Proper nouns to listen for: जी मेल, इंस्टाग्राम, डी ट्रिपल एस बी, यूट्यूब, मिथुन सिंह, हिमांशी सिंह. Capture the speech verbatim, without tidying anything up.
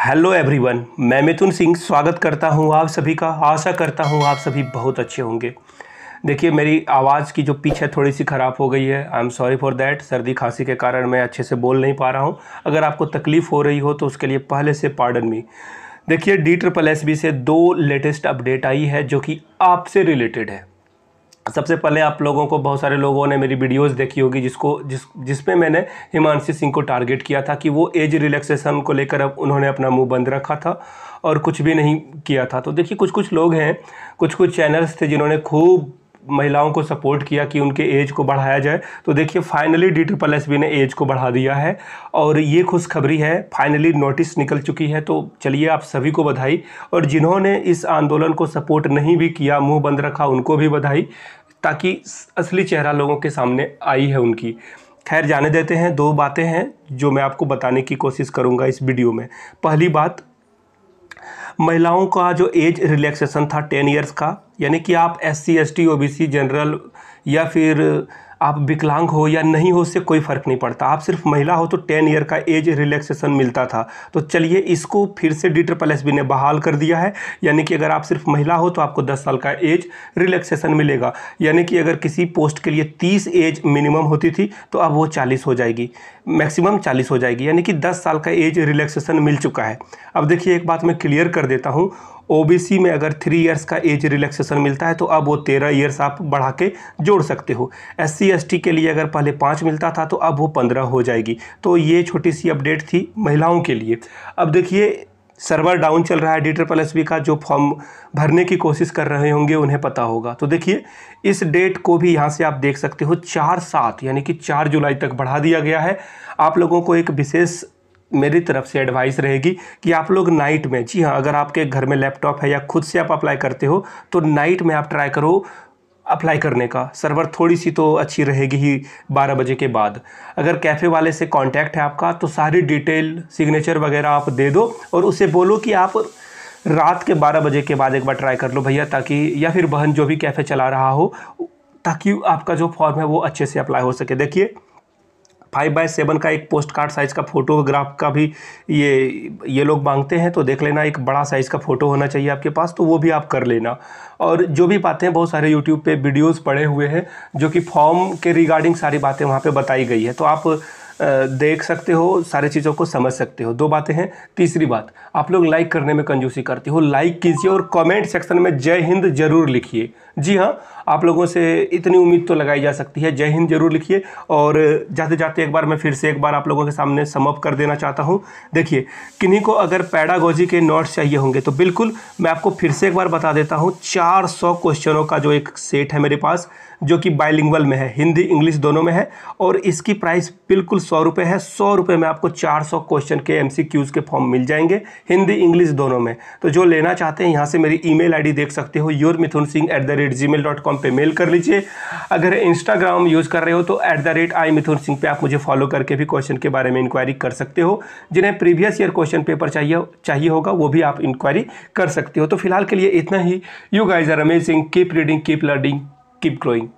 Hello everyone, मैं मिथुन सिंह स्वागत करता हूं आप सभी का। आशा करता हूं आप सभी बहुत अच्छे होंगे। देखिए, मेरी आवाज़ की जो पिच है थोड़ी सी ख़राब हो गई है। I am sorry for that. सर्दी खांसी के कारण मैं अच्छे से बोल नहीं पा रहा हूं। अगर आपको तकलीफ़ हो रही हो तो उसके लिए पहले से पार्डन मी। देखिए, डी ट्रिपल एस बी से दो लेटेस्ट अपडेट आई है जो कि आपसे रिलेटेड है। सबसे पहले आप लोगों को, बहुत सारे लोगों ने मेरी वीडियोस देखी होगी जिसको जिस जिसमें मैंने हिमांशी सिंह को टारगेट किया था कि वो एज रिलैक्सेशन को लेकर अब उन्होंने अपना मुंह बंद रखा था और कुछ भी नहीं किया था। तो देखिए, कुछ कुछ लोग हैं, कुछ कुछ चैनल्स थे जिन्होंने खूब महिलाओं को सपोर्ट किया कि उनके एज को बढ़ाया जाए। तो देखिए, finally डी ट्रिपल एस बी ने एज को बढ़ा दिया है और ये खुशखबरी है, फाइनली नोटिस निकल चुकी है। तो चलिए, आप सभी को बधाई, और जिन्होंने इस आंदोलन को सपोर्ट नहीं भी किया, मुंह बंद रखा, उनको भी बधाई, ताकि असली चेहरा लोगों के सामने आई है उनकी। खैर, जाने देते हैं। दो बातें हैं जो मैं आपको बताने की कोशिश करूँगा इस वीडियो में। पहली बात, महिलाओं का जो एज रिलैक्सेशन था टेन इयर्स का, यानी कि आप एससी एसटी ओबीसी जनरल या फिर आप विकलांग हो या नहीं हो, उससे कोई फ़र्क नहीं पड़ता, आप सिर्फ महिला हो तो टेन ईयर का एज रिलैक्सेशन मिलता था। तो चलिए, इसको फिर से डी ट्रिपल एस बी ने बहाल कर दिया है, यानी कि अगर आप सिर्फ महिला हो तो आपको दस साल का एज रिलैक्सेशन मिलेगा। यानी कि अगर किसी पोस्ट के लिए तीस एज मिनिमम होती थी तो अब वो चालीस हो जाएगी, मैक्सिमम चालीस हो जाएगी, यानी कि दस साल का एज रिलैक्सेशन मिल चुका है। अब देखिए, एक बात मैं क्लियर कर देता हूँ, ओबीसी में अगर थ्री इयर्स का एज रिलैक्सेशन मिलता है तो अब वो तेरह इयर्स आप बढ़ा के जोड़ सकते हो। एससी एसटी के लिए अगर पहले पाँच मिलता था तो अब वो पंद्रह हो जाएगी। तो ये छोटी सी अपडेट थी महिलाओं के लिए। अब देखिए, सर्वर डाउन चल रहा है डी ट्रिपल एस बी का, जो फॉर्म भरने की कोशिश कर रहे होंगे उन्हें पता होगा। तो देखिए, इस डेट को भी यहाँ से आप देख सकते हो, चार सात यानी कि चार जुलाई तक बढ़ा दिया गया है। आप लोगों को एक विशेष मेरी तरफ से एडवाइस रहेगी कि आप लोग नाइट में, जी हाँ, अगर आपके घर में लैपटॉप है या खुद से आप अप्लाई करते हो तो नाइट में आप ट्राई करो अप्लाई करने का। सर्वर थोड़ी सी तो अच्छी रहेगी ही बारह बजे के बाद। अगर कैफ़े वाले से कांटेक्ट है आपका तो सारी डिटेल, सिग्नेचर वगैरह आप दे दो और उसे बोलो कि आप रात के बारह बजे के बाद एक बार ट्राई कर लो भैया, ताकि, या फिर बहन, जो भी कैफ़े चला रहा हो, ताकि आपका जो फॉर्म है वो अच्छे से अप्लाई हो सके। देखिए, फाइव बाई सेवन का एक पोस्ट कार्ड साइज़ का फ़ोटोग्राफ का भी ये ये लोग मांगते हैं, तो देख लेना, एक बड़ा साइज़ का फ़ोटो होना चाहिए आपके पास, तो वो भी आप कर लेना। और जो भी बातें, बहुत सारे यूट्यूब पे वीडियोस पड़े हुए हैं जो कि फॉर्म के रिगार्डिंग सारी बातें वहाँ पे बताई गई है, तो आप देख सकते हो, सारी चीज़ों को समझ सकते हो। दो बातें हैं। तीसरी बात, आप लोग लाइक करने में कंजूसी करते हो, लाइक कीजिए और कमेंट सेक्शन में जय हिंद जरूर लिखिए। जी हाँ, आप लोगों से इतनी उम्मीद तो लगाई जा सकती है, जय हिंद जरूर लिखिए। और जाते जाते एक बार मैं फिर से एक बार आप लोगों के सामने सम अप कर देना चाहता हूँ। देखिए, किन्हीं को अगर पैडागोजी के नोट्स चाहिए होंगे तो बिल्कुल मैं आपको फिर से एक बार बता देता हूँ, चार सौ क्वेश्चनों का जो एक सेट है मेरे पास, जो कि बाइलिंगुअल में है, हिंदी इंग्लिश दोनों में है, और इसकी प्राइस बिल्कुल सौ रुपये है। सौ रुपये में आपको चार सौ क्वेश्चन के एमसीक्यूज़ के फॉर्म मिल जाएंगे, हिंदी इंग्लिश दोनों में। तो जो लेना चाहते हैं, यहाँ से मेरी ईमेल आईडी देख सकते हो, your मिथुन सिंह at the rate जी मेल dot com पर मेल कर लीजिए। अगर इंस्टाग्राम यूज़ कर रहे हो तो at the rate I मिथुन सिंह पर आप मुझे फॉलो करके भी क्वेश्चन के बारे में इंक्वायरी कर सकते हो। जिन्हें प्रीवियस ईयर क्वेश्चन पेपर चाहिए चाहिए होगा वो भी आप इंक्वायरी कर सकते हो। तो फिलहाल के लिए इतना ही। You guys are amazing, keep reading, keep learning, keep growing.